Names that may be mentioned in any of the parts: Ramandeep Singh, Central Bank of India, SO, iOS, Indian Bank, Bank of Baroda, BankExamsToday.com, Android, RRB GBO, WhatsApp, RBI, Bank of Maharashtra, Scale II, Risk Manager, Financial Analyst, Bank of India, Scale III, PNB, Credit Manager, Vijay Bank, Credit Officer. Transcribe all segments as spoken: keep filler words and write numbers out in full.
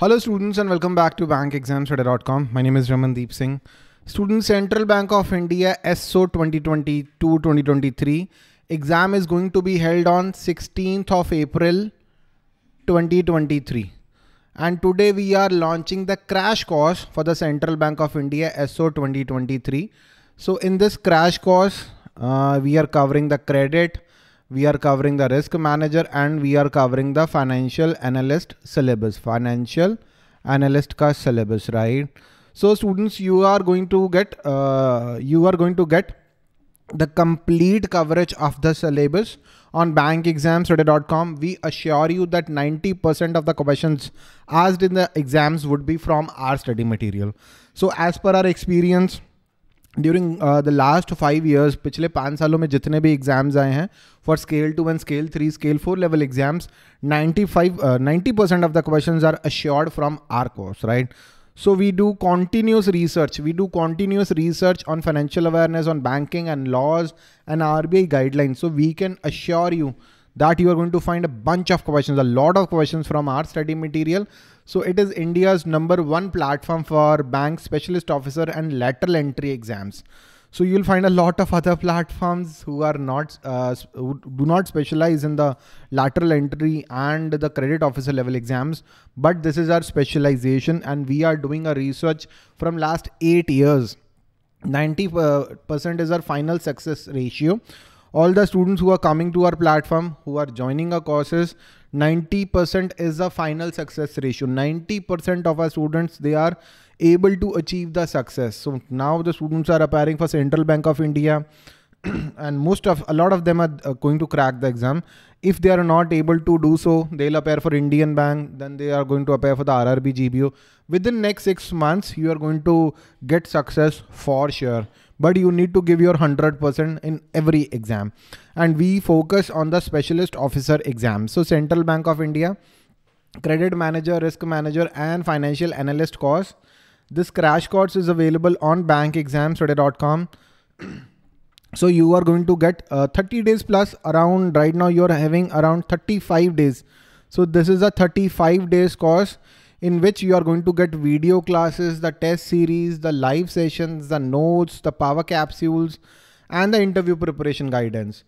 Hello students and welcome back to Bank Exams Today dot com. My name is Ramandeep Singh. Students, Central Bank of India S O twenty twenty-two twenty twenty-three exam is going to be held on sixteenth of April twenty twenty-three. And today we are launching the crash course for the Central Bank of India S O twenty twenty-three. So in this crash course, uh, we are covering the credit, we are covering the risk manager, and we are covering the financial analyst syllabus, financial analyst ka syllabus, right? So students, you are going to get, uh, you are going to get the complete coverage of the syllabus on Bank Exams Today dot com. We assure you that ninety percent of the questions asked in the exams would be from our study material. So as per our experience, during uh, the last five years, पिछले पाँच सालों में जितने भी exams आए हैं for scale two and scale three, scale four level exams, ninety-five, uh, ninety percent of the questions are assured from our course, right? So we do continuous research. We do continuous research on financial awareness, on banking and laws and R B I guidelines. So we can assure you that you are going to find a bunch of questions, a lot of questions from our study material. So it is India's number one platform for bank specialist officer and lateral entry exams. So you'll find a lot of other platforms who are not, uh, who do not specialize in the lateral entry and the credit officer level exams, but this is our specialization and we are doing a research from last eight years. ninety percent is our final success ratio. All the students who are coming to our platform, who are joining our courses, ninety percent is the final success ratio. ninety percent of our students, they are able to achieve the success. So now the students are appearing for Central Bank of India and most of, a lot of them are going to crack the exam. If they are not able to do so, they'll appear for Indian Bank, then they are going to appear for the R R B G B O. Within next six months, you are going to get success for sure. But you need to give your one hundred percent in every exam. And we focus on the specialist officer exam. So Central Bank of India, Credit Manager, Risk Manager and Financial Analyst course. This crash course is available on Bank Exams Today dot com. So you are going to get uh, thirty days plus around, right now you are having around thirty-five days. So this is a thirty-five days course, in which you are going to get video classes, the test series, the live sessions, the notes, the power capsules, and the interview preparation guidance.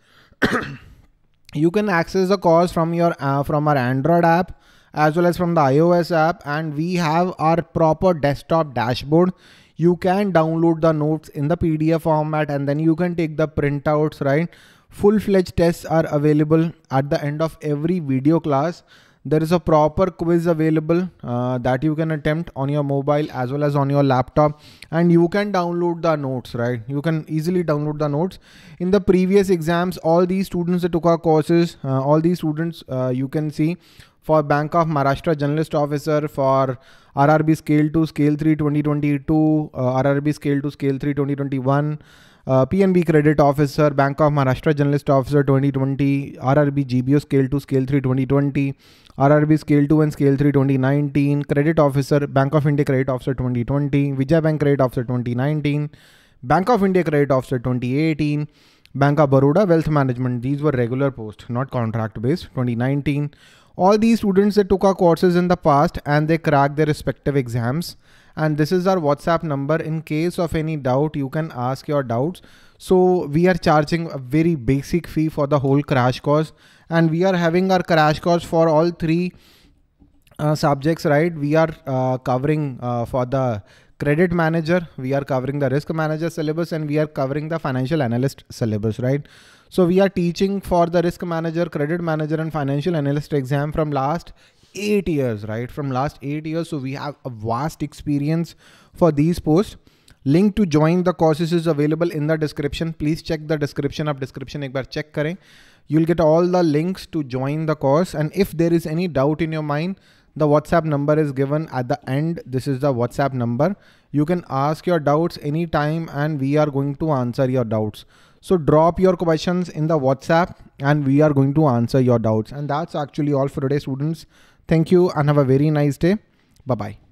You can access the course from your uh, from our Android app as well as from the iOS app, and we have our proper desktop dashboard. You can download the notes in the P D F format and then you can take the printouts, right? Full-fledged tests are available at the end of every video class. There is a proper quiz available uh, that you can attempt on your mobile as well as on your laptop, and you can download the notes, right? You can easily download the notes. In the previous exams, all these students that took our courses, uh, all these students uh, you can see for Bank of Maharashtra Journalist Officer, for R R B Scale two, Scale three twenty twenty-two, uh, R R B Scale two, Scale three twenty twenty-one, Uh, P N B Credit Officer, Bank of Maharashtra Journalist Officer twenty twenty, R R B G B O Scale two, Scale three twenty twenty, R R B Scale two and Scale three twenty nineteen, Credit Officer, Bank of India Credit Officer twenty twenty, Vijay Bank Credit Officer twenty nineteen, Bank of India Credit Officer twenty eighteen, Bank of Baroda Wealth Management. These were regular posts, not contract based, twenty nineteen. All these students that took our courses in the past and they cracked their respective exams. And this is our WhatsApp number. In case of any doubt, you can ask your doubts. So we are charging a very basic fee for the whole crash course. And we are having our crash course for all three uh, subjects, right? We are uh, covering uh, for the Credit Manager, we are covering the Risk Manager syllabus, and we are covering the Financial Analyst syllabus, right? So we are teaching for the Risk Manager, Credit Manager and Financial Analyst exam from last eight years, right? From last eight years. So we have a vast experience for these posts. Link to join the courses is available in the description. Please check the description of description. Ek baar check karein. You'll get all the links to join the course. And if there is any doubt in your mind, the WhatsApp number is given at the end. This is the WhatsApp number. You can ask your doubts anytime and we are going to answer your doubts. So drop your questions in the WhatsApp and we are going to answer your doubts. And that's actually all for today, students. Thank you and have a very nice day. Bye-bye.